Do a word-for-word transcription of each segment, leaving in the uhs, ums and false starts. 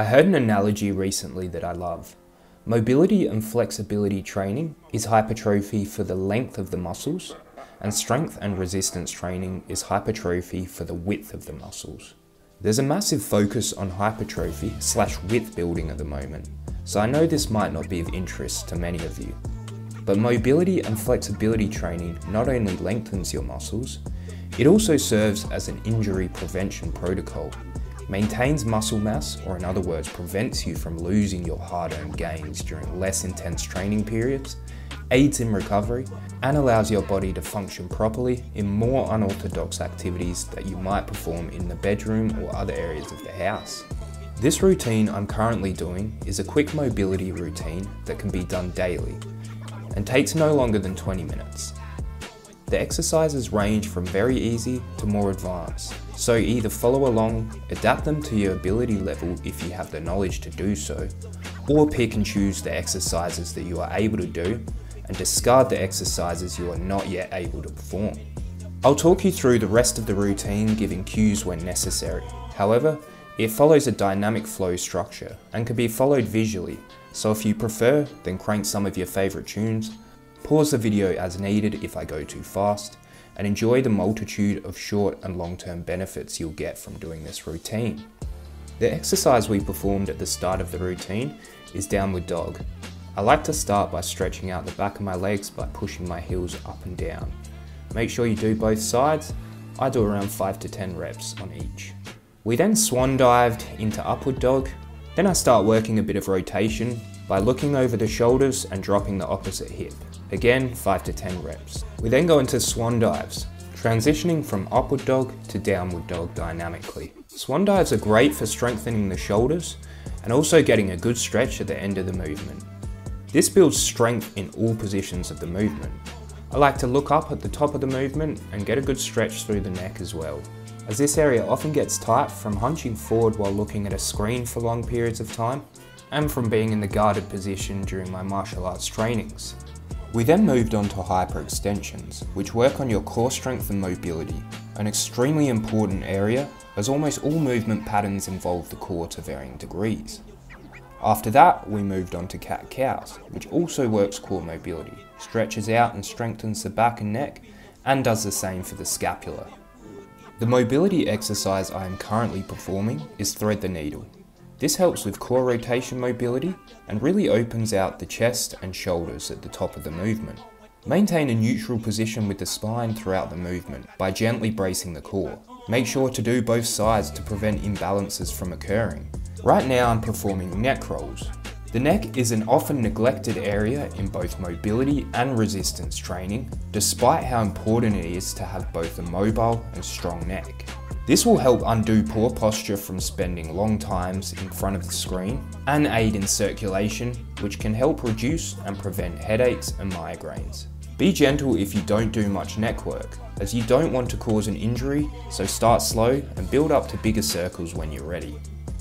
I heard an analogy recently that I love. Mobility and flexibility training is hypertrophy for the length of the muscles, and strength and resistance training is hypertrophy for the width of the muscles. There's a massive focus on hypertrophy slash width building at the moment, so I know this might not be of interest to many of you. But mobility and flexibility training not only lengthens your muscles, it also serves as an injury prevention protocol, maintains muscle mass, or in other words, prevents you from losing your hard-earned gains during less intense training periods, aids in recovery, and allows your body to function properly in more unorthodox activities that you might perform in the bedroom or other areas of the house. This routine I'm currently doing is a quick mobility routine that can be done daily and takes no longer than twenty minutes. The exercises range from very easy to more advanced, so either follow along, adapt them to your ability level if you have the knowledge to do so, or pick and choose the exercises that you are able to do and discard the exercises you are not yet able to perform. I'll talk you through the rest of the routine, giving cues when necessary. However, it follows a dynamic flow structure and can be followed visually, so if you prefer, then crank some of your favorite tunes, pause the video as needed if I go too fast, and enjoy the multitude of short and long-term benefits you'll get from doing this routine. The exercise we performed at the start of the routine is downward dog. I like to start by stretching out the back of my legs by pushing my heels up and down. Make sure you do both sides. I do around five to ten reps on each. We then swan dived into upward dog. Then I start working a bit of rotation by looking over the shoulders and dropping the opposite hip. Again, five to ten reps. We then go into swan dives, transitioning from upward dog to downward dog dynamically. Swan dives are great for strengthening the shoulders and also getting a good stretch at the end of the movement. This builds strength in all positions of the movement. I like to look up at the top of the movement and get a good stretch through the neck as well, as this area often gets tight from hunching forward while looking at a screen for long periods of time and from being in the guarded position during my martial arts trainings. We then moved on to hyperextensions, which work on your core strength and mobility, an extremely important area as almost all movement patterns involve the core to varying degrees. After that, we moved on to cat-cows, which also works core mobility, stretches out and strengthens the back and neck, and does the same for the scapula. The mobility exercise I am currently performing is thread the needle. This helps with core rotation mobility and really opens out the chest and shoulders at the top of the movement. Maintain a neutral position with the spine throughout the movement by gently bracing the core. Make sure to do both sides to prevent imbalances from occurring. Right now I'm performing neck rolls. The neck is an often neglected area in both mobility and resistance training, despite how important it is to have both a mobile and strong neck. This will help undo poor posture from spending long times in front of the screen and aid in circulation, which can help reduce and prevent headaches and migraines. Be gentle if you don't do much neck work, as you don't want to cause an injury, so start slow and build up to bigger circles when you're ready.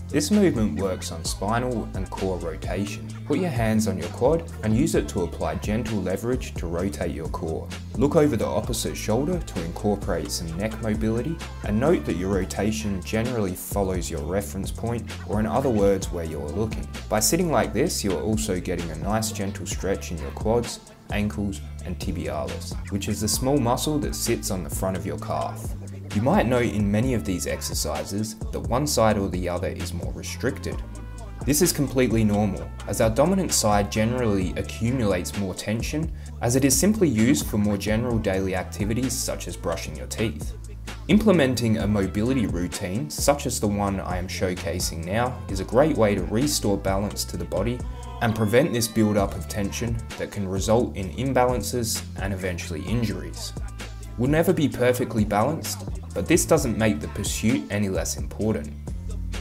This movement works on spinal and core rotation. Put your hands on your quad and use it to apply gentle leverage to rotate your core. Look over the opposite shoulder to incorporate some neck mobility, and note that your rotation generally follows your reference point, or in other words, where you're looking. By sitting like this, you're also getting a nice gentle stretch in your quads, ankles, and tibialis, which is the small muscle that sits on the front of your calf. You might note in many of these exercises that one side or the other is more restricted. This is completely normal, as our dominant side generally accumulates more tension, as it is simply used for more general daily activities such as brushing your teeth. Implementing a mobility routine, such as the one I am showcasing now, is a great way to restore balance to the body and prevent this build-up of tension that can result in imbalances and eventually injuries. We'll never be perfectly balanced, but this doesn't make the pursuit any less important.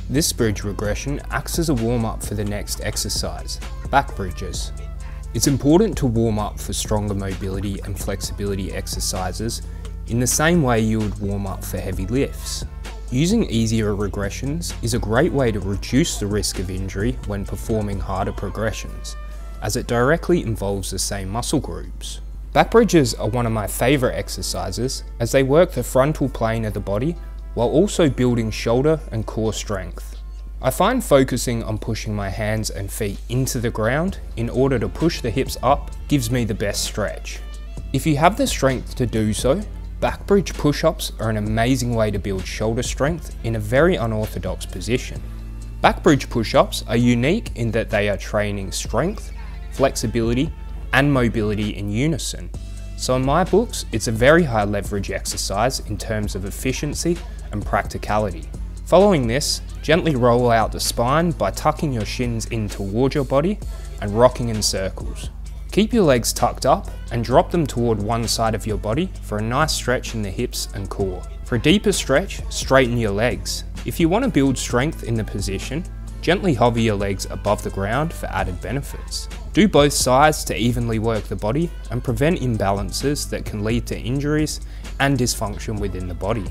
This bridge regression acts as a warm-up for the next exercise, back bridges. It's important to warm up for stronger mobility and flexibility exercises in the same way you would warm up for heavy lifts. Using easier regressions is a great way to reduce the risk of injury when performing harder progressions, as it directly involves the same muscle groups. Back bridges are one of my favourite exercises, as they work the frontal plane of the body while also building shoulder and core strength. I find focusing on pushing my hands and feet into the ground in order to push the hips up gives me the best stretch. If you have the strength to do so, back bridge push-ups are an amazing way to build shoulder strength in a very unorthodox position. Back bridge push-ups are unique in that they are training strength, flexibility, and mobility in unison. So in my books, it's a very high leverage exercise in terms of efficiency and practicality. Following this, gently roll out the spine by tucking your shins in towards your body and rocking in circles. Keep your legs tucked up and drop them toward one side of your body for a nice stretch in the hips and core. For a deeper stretch, straighten your legs. If you want to build strength in the position, gently hover your legs above the ground for added benefits. Do both sides to evenly work the body and prevent imbalances that can lead to injuries and dysfunction within the body.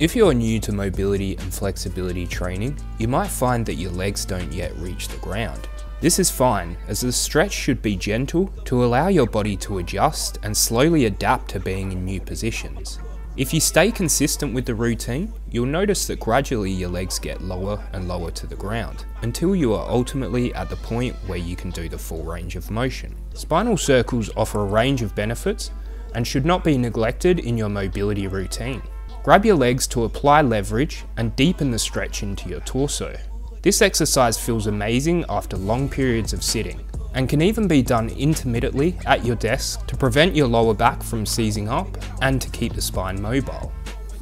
If you're new to mobility and flexibility training, you might find that your legs don't yet reach the ground. This is fine, as the stretch should be gentle to allow your body to adjust and slowly adapt to being in new positions. If you stay consistent with the routine, you'll notice that gradually your legs get lower and lower to the ground, until you are ultimately at the point where you can do the full range of motion. Spinal circles offer a range of benefits and should not be neglected in your mobility routine. Grab your legs to apply leverage and deepen the stretch into your torso. This exercise feels amazing after long periods of sitting, and can even be done intermittently at your desk to prevent your lower back from seizing up and to keep the spine mobile.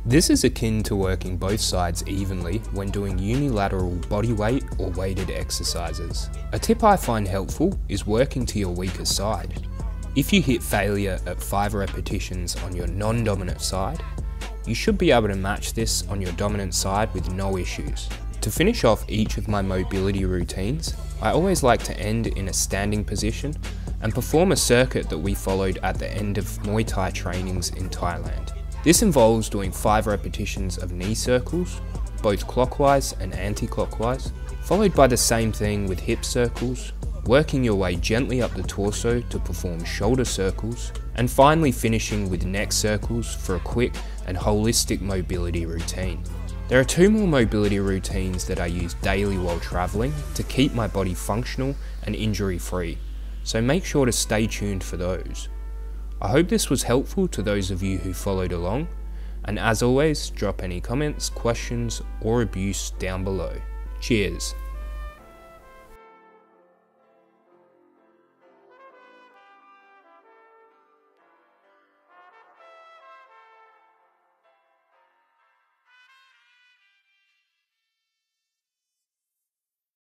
This is akin to working both sides evenly when doing unilateral body weight or weighted exercises. A tip I find helpful is working to your weaker side. If you hit failure at five repetitions on your non-dominant side, you should be able to match this on your dominant side with no issues. To finish off each of my mobility routines, I always like to end in a standing position and perform a circuit that we followed at the end of Muay Thai trainings in Thailand. This involves doing five repetitions of knee circles, both clockwise and anti-clockwise, followed by the same thing with hip circles, working your way gently up the torso to perform shoulder circles, and finally finishing with neck circles for a quick and holistic mobility routine. There are two more mobility routines that I use daily while traveling to keep my body functional and injury free, so make sure to stay tuned for those. I hope this was helpful to those of you who followed along, and as always, drop any comments, questions, or abuse down below. Cheers!